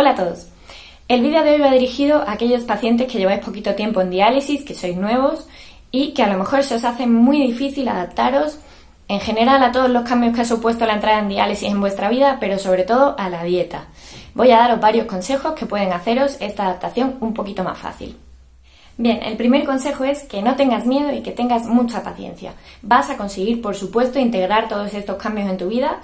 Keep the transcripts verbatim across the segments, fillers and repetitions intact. Hola a todos. El vídeo de hoy va dirigido a aquellos pacientes que lleváis poquito tiempo en diálisis, que sois nuevos y que a lo mejor se os hace muy difícil adaptaros en general a todos los cambios que ha supuesto la entrada en diálisis en vuestra vida, pero sobre todo a la dieta. Voy a daros varios consejos que pueden haceros esta adaptación un poquito más fácil. Bien, el primer consejo es que no tengas miedo y que tengas mucha paciencia. Vas a conseguir, por supuesto, integrar todos estos cambios en tu vida,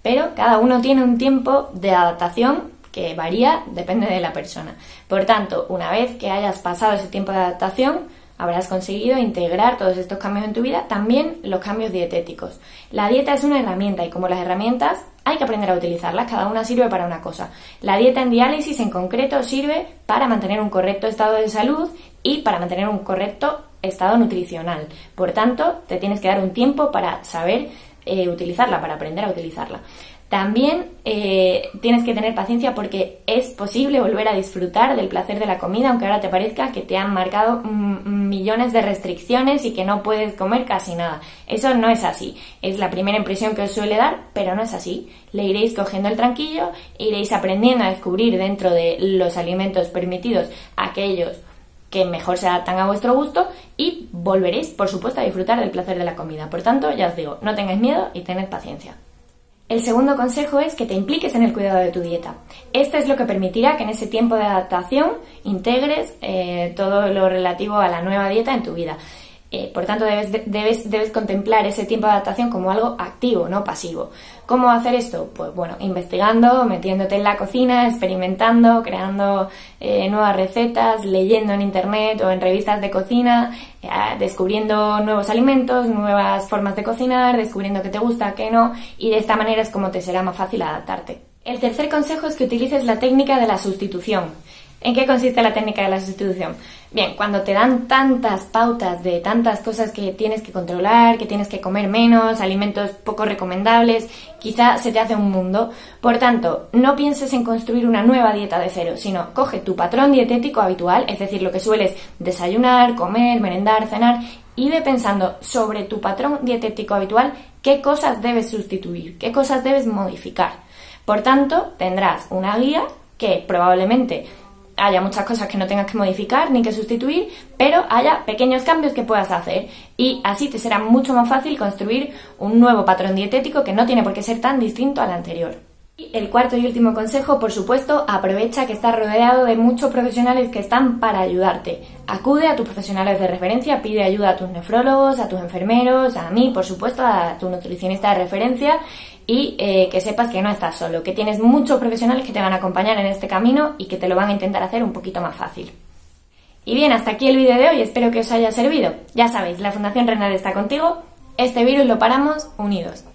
pero cada uno tiene un tiempo de adaptación que varía, depende de la persona. Por tanto, una vez que hayas pasado ese tiempo de adaptación, habrás conseguido integrar todos estos cambios en tu vida, también los cambios dietéticos. La dieta es una herramienta y como las herramientas hay que aprender a utilizarlas, cada una sirve para una cosa. La dieta en diálisis en concreto sirve para mantener un correcto estado de salud y para mantener un correcto estado nutricional. Por tanto, te tienes que dar un tiempo para saber eh, utilizarla, para aprender a utilizarla. También eh, tienes que tener paciencia porque es posible volver a disfrutar del placer de la comida, aunque ahora te parezca que te han marcado millones de restricciones y que no puedes comer casi nada. Eso no es así. Es la primera impresión que os suele dar, pero no es así. Le iréis cogiendo el tranquillo, iréis aprendiendo a descubrir dentro de los alimentos permitidos aquellos que mejor se adaptan a vuestro gusto y volveréis, por supuesto, a disfrutar del placer de la comida. Por tanto, ya os digo, no tengáis miedo y tened paciencia. El segundo consejo es que te impliques en el cuidado de tu dieta. Esto es lo que permitirá que en ese tiempo de adaptación integres eh, todo lo relativo a la nueva dieta en tu vida. Eh, por tanto, debes, debes, debes contemplar ese tiempo de adaptación como algo activo, no pasivo. ¿Cómo hacer esto? Pues bueno, investigando, metiéndote en la cocina, experimentando, creando eh, nuevas recetas, leyendo en internet o en revistas de cocina, eh, descubriendo nuevos alimentos, nuevas formas de cocinar, descubriendo qué te gusta, qué no, y de esta manera es como te será más fácil adaptarte. El tercer consejo es que utilices la técnica de la sustitución. ¿En qué consiste la técnica de la sustitución? Bien, cuando te dan tantas pautas de tantas cosas que tienes que controlar, que tienes que comer menos, alimentos poco recomendables, quizá se te hace un mundo. Por tanto, no pienses en construir una nueva dieta de cero, sino coge tu patrón dietético habitual, es decir, lo que sueles desayunar, comer, merendar, cenar, y ve pensando sobre tu patrón dietético habitual qué cosas debes sustituir, qué cosas debes modificar. Por tanto, tendrás una guía que probablemente haya muchas cosas que no tengas que modificar ni que sustituir, pero haya pequeños cambios que puedas hacer y así te será mucho más fácil construir un nuevo patrón dietético que no tiene por qué ser tan distinto al anterior. Y el cuarto y último consejo, por supuesto, aprovecha que estás rodeado de muchos profesionales que están para ayudarte. Acude a tus profesionales de referencia, pide ayuda a tus nefrólogos, a tus enfermeros, a mí, por supuesto, a tu nutricionista de referencia y eh, que sepas que no estás solo, que tienes muchos profesionales que te van a acompañar en este camino y que te lo van a intentar hacer un poquito más fácil. Y bien, hasta aquí el vídeo de hoy, espero que os haya servido. Ya sabéis, la Fundación Renal está contigo, este virus lo paramos unidos.